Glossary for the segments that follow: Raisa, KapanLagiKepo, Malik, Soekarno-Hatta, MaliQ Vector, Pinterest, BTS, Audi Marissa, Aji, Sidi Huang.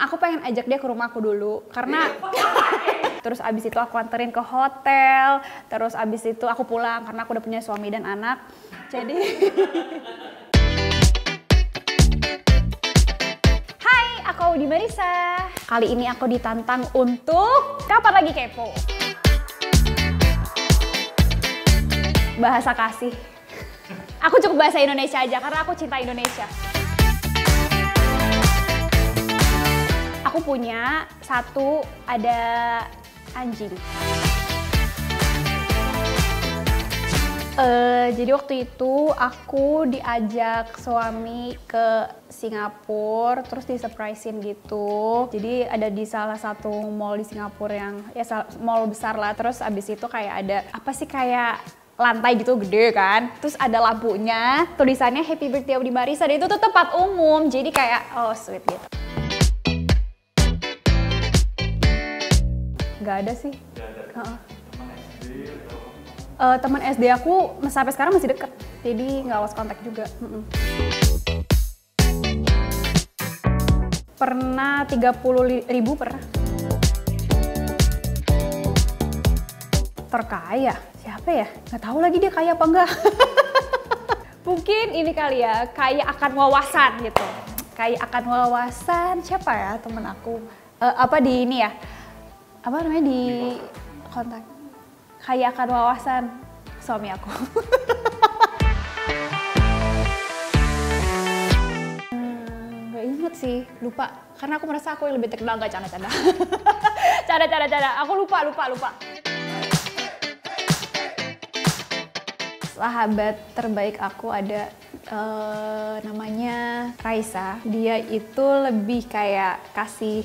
aku pengen ajak dia ke rumahku dulu karena terus abis itu aku anterin ke hotel, terus abis itu aku pulang karena aku udah punya suami dan anak. Jadi hai, aku Audi Marissa. Kali ini aku ditantang untuk kapan lagi kepo. Bahasa kasih. Aku cukup bahasa Indonesia aja karena aku cinta Indonesia. Aku punya satu ada anjing. Jadi waktu itu aku diajak suami ke Singapura, terus disurprisein gitu. Jadi ada di salah satu mall di Singapura yang ya mall besar lah. Terus abis itu kayak ada apa sih kayak lantai gitu gede kan, terus ada lampunya, tulisannya Happy Birthday Audi Marissa, dan itu tuh tempat umum, jadi kayak oh sweet gitu. Nggak ada sih. Nggak ada. Teman SD aku sampai sekarang masih deket, jadi nggak lost kontak juga. Pernah 30.000 pernah. Terkaya siapa ya, nggak tahu lagi dia kaya apa enggak. Mungkin ini kali ya, kaya akan wawasan gitu, kaya akan wawasan. Siapa ya temen aku, apa di ini ya, apa namanya, di kontak, kaya akan wawasan suami aku. Nggak inget sih, lupa, karena aku merasa aku yang lebih terkenal. Nggak, canda-canda. Canda-canda, aku lupa. Sahabat terbaik aku ada namanya Raisa. Dia itu lebih kayak kasih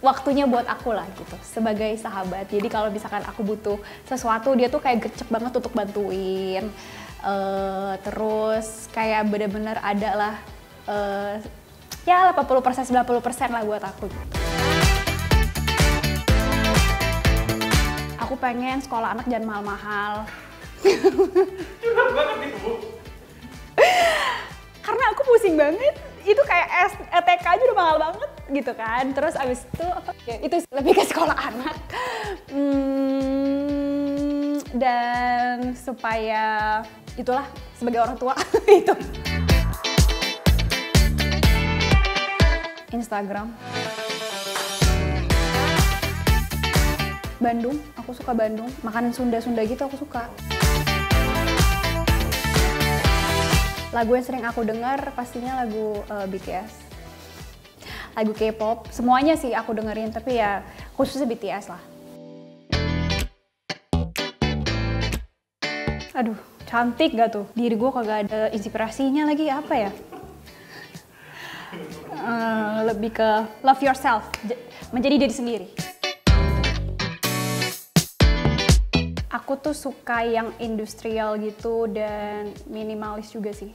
waktunya buat aku lah gitu, sebagai sahabat. Jadi kalau misalkan aku butuh sesuatu, dia tuh kayak gercep banget untuk bantuin. Terus kayak bener-bener ada lah, ya 80%, 90% lah buat aku gitu. Aku pengen sekolah anak jangan mahal-mahal. Curhat banget nih Bu. Karena aku pusing banget, itu kayak TK aja udah mahal banget gitu kan. Terus abis itu apa? Ya, itu lebih ke sekolah anak. Dan supaya itulah sebagai orang tua. Itu. Instagram. Bandung, aku suka Bandung. Makanan Sunda-Sunda gitu aku suka. Lagu yang sering aku dengar pastinya lagu BTS. Lagu K-pop, semuanya sih aku dengerin, tapi ya khususnya BTS lah. Aduh, cantik gak tuh? Diri gue kagak ada inspirasinya lagi, apa ya? Lebih ke love yourself, menjadi diri sendiri. Aku tuh suka yang industrial gitu dan minimalis juga sih.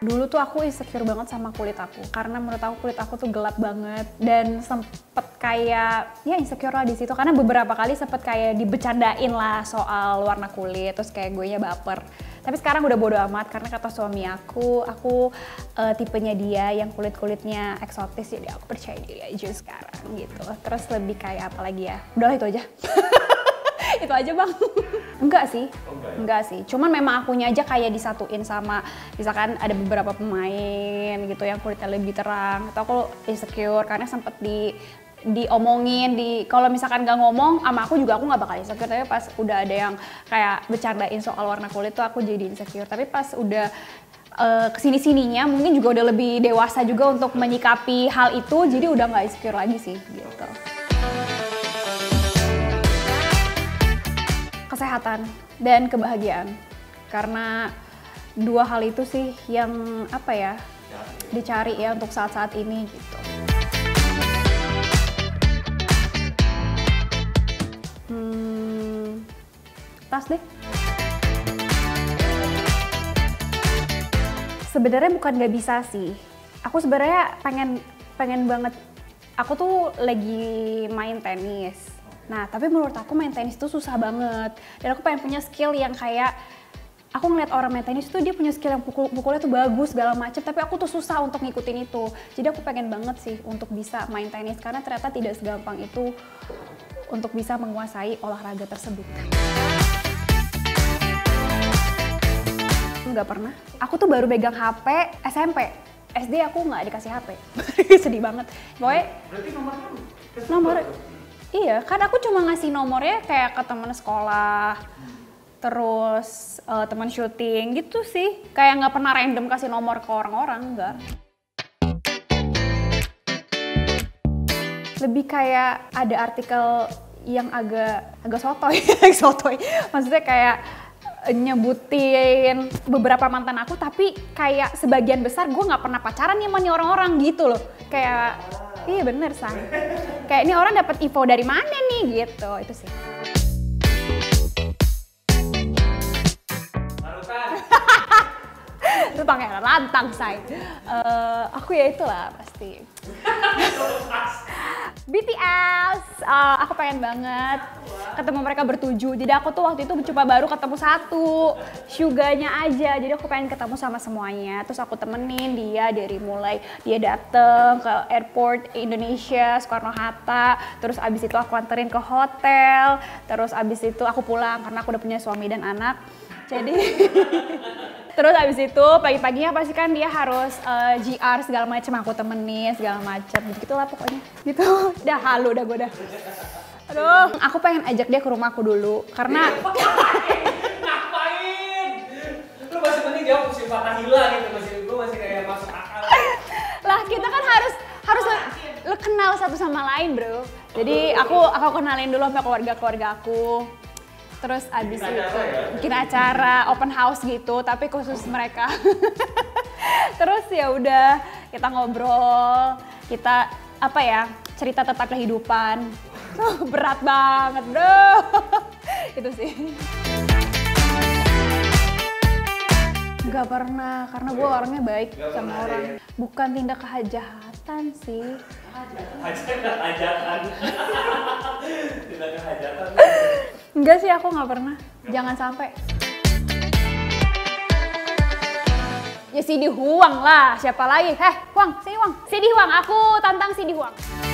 Dulu tuh aku insecure banget sama kulit aku karena menurut aku kulit aku tuh gelap banget, dan sempet kayak ya insecure lah di situ karena beberapa kali sempet kayak dibecandain lah soal warna kulit, terus kayak gue nya baper. Tapi sekarang udah bodo amat karena kata suami aku tipenya dia yang kulitnya eksotis, jadi aku percaya diri aja sekarang gitu. Terus lebih kayak apa lagi ya? Udah itu aja. Itu aja bang. Enggak sih, enggak sih. Cuman memang akunya aja kayak disatuin sama misalkan ada beberapa pemain gitu yang kulitnya lebih terang. Atau aku insecure karena sempet diomongin, kalau misalkan gak ngomong sama aku juga aku gak bakal insecure, tapi pas udah ada yang kayak bercandain soal warna kulit tuh aku jadi insecure. Tapi pas udah kesini-sininya mungkin juga udah lebih dewasa juga untuk menyikapi hal itu, jadi udah gak insecure lagi sih gitu. Kesehatan dan kebahagiaan, karena dua hal itu sih yang apa ya dicari ya untuk saat-saat ini gitu. Tas deh. Sebenarnya bukan nggak bisa sih. Aku sebenarnya pengen banget. Aku tuh lagi main tenis. Nah, tapi menurut aku main tenis tuh susah banget. Dan aku pengen punya skill yang kayak aku ngeliat orang main tenis tuh dia punya skill yang pukulnya tuh bagus segala macem, tapi aku tuh susah untuk ngikutin itu. Jadi aku pengen banget sih untuk bisa main tenis, karena ternyata tidak segampang itu untuk bisa menguasai olahraga tersebut. Nggak pernah. Aku tuh baru pegang HP SMP. SD aku nggak dikasih HP. Sedih banget. Boy. Berarti nomor kamu? Nomor? Iya, kan aku cuma ngasih nomornya kayak ke teman sekolah. Terus teman syuting gitu sih, kayak nggak pernah random kasih nomor ke orang-orang, enggak. Lebih kayak ada artikel yang agak sotoy, sotoy. Maksudnya kayak nyebutin beberapa mantan aku, tapi kayak sebagian besar gue nggak pernah pacaran sama nih orang-orang gitu loh. Kayak iya bener San, kayak ini orang dapat info dari mana nih gitu, itu sih. Itu pangeran lantang, say. Aku ya itulah pasti. BTS, aku pengen banget ketemu mereka bertujuh. Jadi aku tuh waktu itu coba baru ketemu satu, Suga-nya aja. Jadi aku pengen ketemu sama semuanya. Terus aku temenin dia dari mulai dia dateng ke airport Indonesia, Soekarno-Hatta. Terus abis itu aku anterin ke hotel. Terus abis itu aku pulang karena aku udah punya suami dan anak. Jadi terus abis itu pagi-paginya pasti kan dia harus GR segala macem, aku temenin segala macem, gitu lah pokoknya gitu. Udah halu dah gue dah. Aduh, aku pengen ajak dia ke rumahku dulu karena ngapain? Lu masih penting dia musim Fatahila gitu, masih kayak masuk akal. Lah kita kan harus lu kenal satu sama lain, bro. Jadi aku kenalin dulu sama keluarga aku. Terus abis itu bikin acara open house gitu, tapi khusus mereka. Terus ya udah kita ngobrol, kita apa ya, cerita tentang kehidupan. Berat banget, bro. Itu sih. Gak pernah, karena gue orangnya baik sama orang. Bukan tindak kejahatan sih. Kejahatan. Tindak kejahatan. Enggak sih, aku nggak pernah. Jangan sampai. Ya Sidi Huang lah, siapa lagi? Sidi Huang. Aku tantang Sidi Huang.